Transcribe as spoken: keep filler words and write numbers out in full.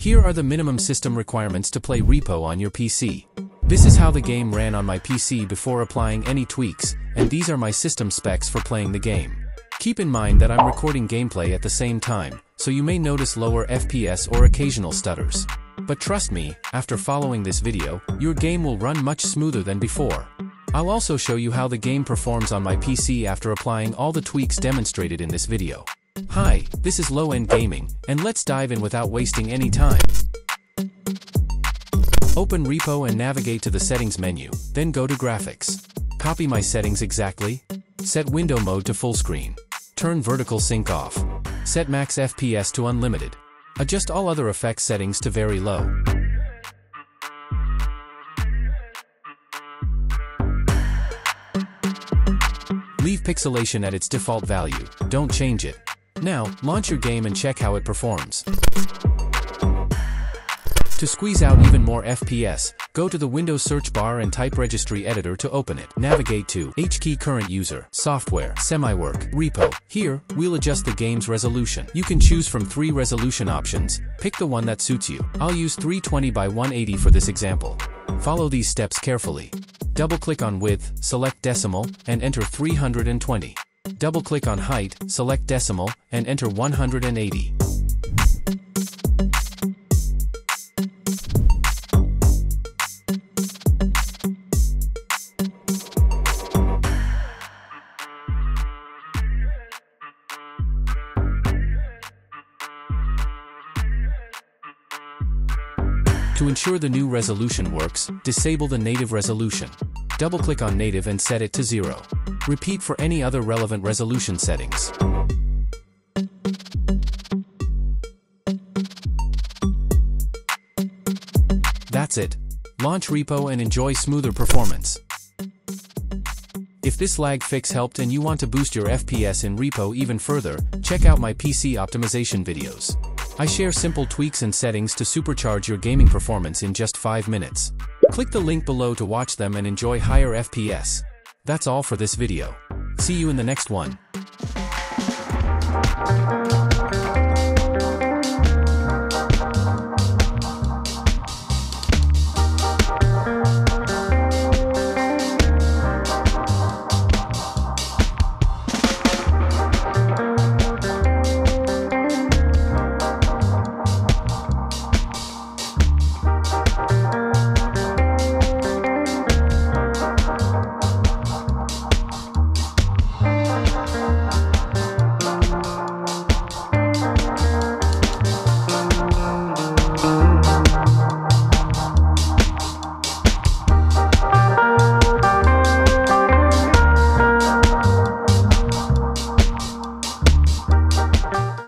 Here are the minimum system requirements to play Repo on your P C. This is how the game ran on my P C before applying any tweaks, and these are my system specs for playing the game. Keep in mind that I'm recording gameplay at the same time, so you may notice lower F P S or occasional stutters. But trust me, after following this video, your game will run much smoother than before. I'll also show you how the game performs on my P C after applying all the tweaks demonstrated in this video. Hi, this is Low-End Gaming, and let's dive in without wasting any time. Open Repo and navigate to the settings menu, then go to graphics. Copy my settings exactly. Set window mode to full screen. Turn vertical sync off. Set max F P S to unlimited. Adjust all other effects settings to very low. Leave pixelation at its default value, don't change it. Now, launch your game and check how it performs. To squeeze out even more F P S, go to the Windows search bar and type registry editor to open it. Navigate to H key current user, software, Semiwork, Repo. Here, we'll adjust the game's resolution. You can choose from three resolution options. Pick the one that suits you. I'll use three twenty by one eighty for this example. Follow these steps carefully. Double-click on width, select decimal, and enter three hundred twenty. Double-click on height, select decimal, and enter one hundred eighty. To ensure the new resolution works, disable the native resolution. Double-click on native and set it to zero. Repeat for any other relevant resolution settings. That's it. Launch Repo and enjoy smoother performance. If this lag fix helped and you want to boost your F P S in Repo even further, check out my P C optimization videos. I share simple tweaks and settings to supercharge your gaming performance in just five minutes. Click the link below to watch them and enjoy higher F P S. That's all for this video. See you in the next one.